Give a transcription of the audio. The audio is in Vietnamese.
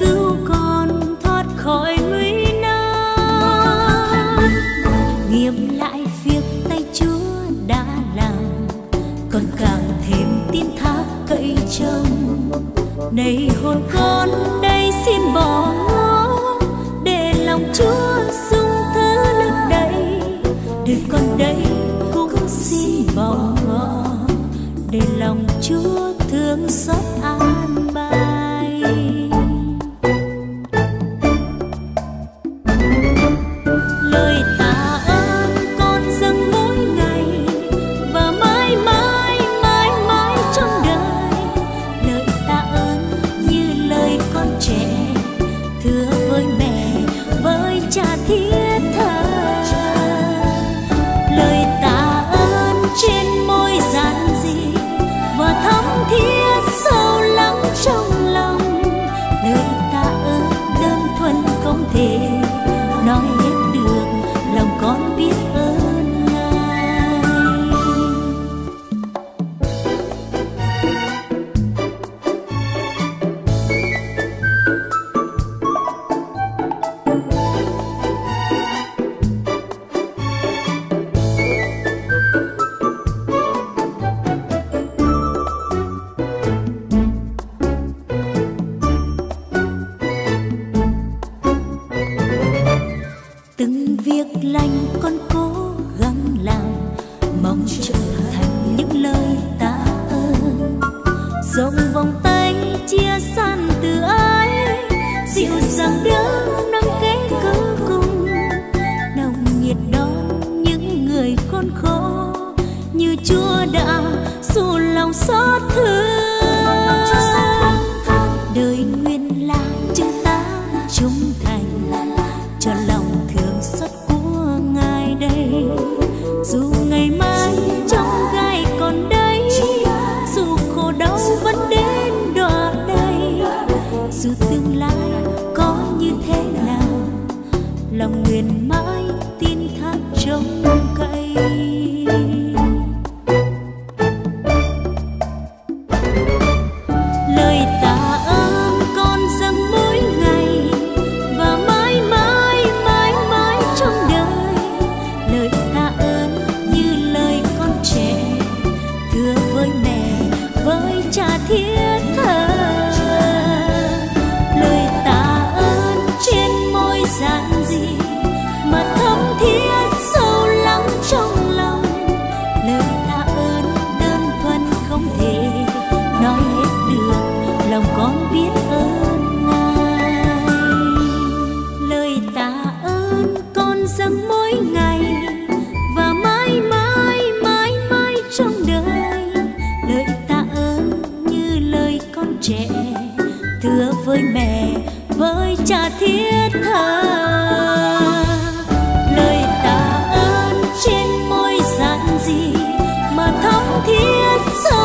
cứu con thoát khỏi nguy nan. Nghiệm lại việc tay Chúa đã làm, con càng thêm tin thác cậy trông. Này hồn con đây xin bỏ ngó, để lòng Chúa dung thứ lấp đầy. Đời con đây cũng xin bỏ ngó, để lòng Chúa thương xót an bài. Lời tạ ơn con dâng mỗi ngày, và mãi mãi mãi mãi trong đời. Lời tạ ơn như lời con trẻ thưa với mẹ với cha thiết tha. Lời tạ ơn trên môi giản dị và thắm thiết sâu lắng trong lòng. Lời tạ ơn đơn thuần không thể nói hết được, lòng con biết ơn lành. Con cố gắng làm, mong trở thành những lời tạ ơn. Rộng vòng tay chia san từ ái, dịu dàng đỡ nâng cánh cứu cùng. Nồng nhiệt đón những người khốn khổ, như Chúa đã dù lòng xót thương. Đời nguyên là chúng ta trung thành, cho lòng thương xót đây. Dù ngày mai trong gai còn đây, dù khổ đau vẫn đến đọa đây, dù tương lai có như thế nào, lòng nguyện mãi tin thác trông cậy. Lời tạ ơn con dâng mỗi ngày, và mãi mãi mãi mãi trong đời. Lời tạ ơn như lời con trẻ thưa với mẹ với cha thiết tha. Lời tạ ơn trên môi giản dị mà thấm thiết sâu lắng trong lòng. Lời tạ ơn đơn thuần không thể nói hết được, lòng con biết ơn ai. Lời tạ ơn con dâng mỗi ngày, trẻ thưa với mẹ với cha thiết tha. Lời tạ ơn trên môi giản dị mà thấm thiết sâu